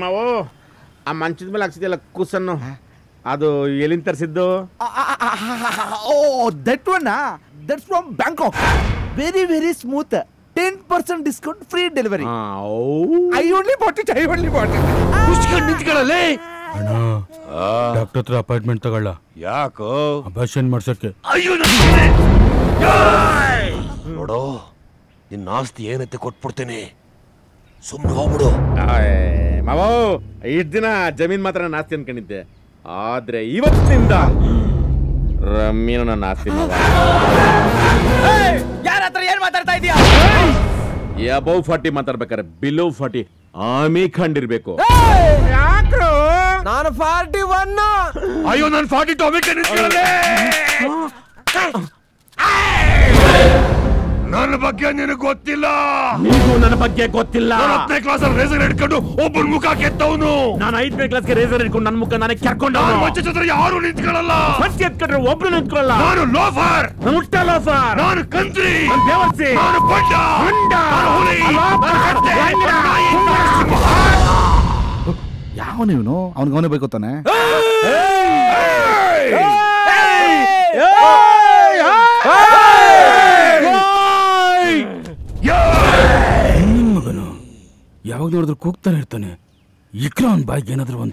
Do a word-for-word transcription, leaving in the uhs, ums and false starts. Mao ಆ ಮಂಚದ ಮೇಲೆ ಹಾಕ್ಸಿದೆಲ್ಲ ಕುಸನ್ನು ಅದು ಎಲ್ಲಿಂದ ತರಿಸಿದ್ದು? Oh that one that's from Bangkok. Very very smooth. Ten percent discount free delivery. I only bought it, I only bought it. ಕುಷ್ಕೊಂಡು ನಿಂತ್ಕೊಳ್ಳಲೇ ಅಣ್ಣ, ಡಾಕ್ಟರ್ ಹತ್ರ ಅಪಾಯಿಂಟ್ಮೆಂಟ್ ತಗೊಳ್ಳ. ಯಾಕೋ? ಅಬಾರ್ಷನ್ ಮಾಡ್ಸೋಕ್ಕೆ. ಅಯ್ಯೋ ನೋಡೋ, ನಿನ್ನ ಆಸ್ತಿ ಏನಂತೆ ಕೊಟ್ಬಿಡ್ತೇನೆ, ಸುಮ್ಮನೆ ಹೋಗ್ಬಿಡು. ಮಾವೋ, ಇಷ್ಟು ದಿನ ಜಮೀನ್ ಮಾತ್ರ ನಾನು ಆಸ್ತಿ ಅನ್ಕೊಂಡಿದ್ದೆ, ಆದ್ರೆ ಇವತ್ತಿನಿಂದ ರಮ್ಯನು ನನ್ನ ಆಸ್ತಿ. ಯಾರ ಹತ್ರ ಏನ್ ಮಾತಾಡ್ತಾ ಇದೀಯಾ? ಅಬೌವ್ ಫಾರ್ಟಿ ಮಾತಾಡ್ಬೇಕಾರೆ ಬಿಲೋ ಫಾರ್ಟಿ ಆಮಿ ಕಂಡಿರ್ಬೇಕು. ಯಾಕ್ರೋ ನಾನು ಫಾರ್ಟಿ ಒನ್. ಅಯ್ಯೋ ನಾನು ಫಾರ್ಟಿ ಟು. ನನ್ನ ಬಗ್ಗೆ ನಿನಗೆ ಗೊತ್ತಿಲ್ಲ, ನೀನು ನನ್ನ ಬಗ್ಗೆ ಗೊತ್ತಿಲ್ಲ. ಹತ್ತನೇ ಕ್ಲಾಸ್ ಅಲ್ಲಿ ರೇಸರ್ ಹಿಡ್ಕೊಂಡು ಒಬ್ಬನ ಮುಖ ಕೆತ್ತವನು. ನಾನು ಐದನೇ ಕ್ಲಾಸ್ಗೆ ರೇಸರ್ ಹಿಡ್ಕೊಂಡು ನನ್ನ ಮುಖ ನಾನೇ ಕೆರ್ಕೊಂಡವನು. ಮಚ್ಚ ಜೊತೆ ಯಾರು ನಿಂತ್ಕೊಳ್ಳಲ್ಲ, ಮಚ್ಚ ಎತ್ಕೊಂಡ್ರೆ ಒಬ್ರು ನಿಂತ್ಕೊಳ್ಳಲ್ಲ. ನಾನು ಲೋಫರ್, ಮುಟ್ಟ ಲೋಫರ್. ನಾನು ಕಂತ್ರಿ, ನಾನು ದೇವರ್ಸಿ, ನಾನು ಪಡ್ಡ ಹುಂಡ, ನಾನು ಹುಲಿ, ನಾನು ಕತ್ತೆ, ಯಾವನು ಇವನು? ಅವನಿಗೆ ಅವನೇ ಬೇಕು ತಾನೆ. ಯಾವಾಗ ನೋಡಿದ್ರು ಕೂಗ್ತಾನೆ ಇರ್ತಾನೆ. ಇಕ್ರ ಅವನ ಬಾಯಿಗೆ ಏನಾದ್ರು ಒಂದು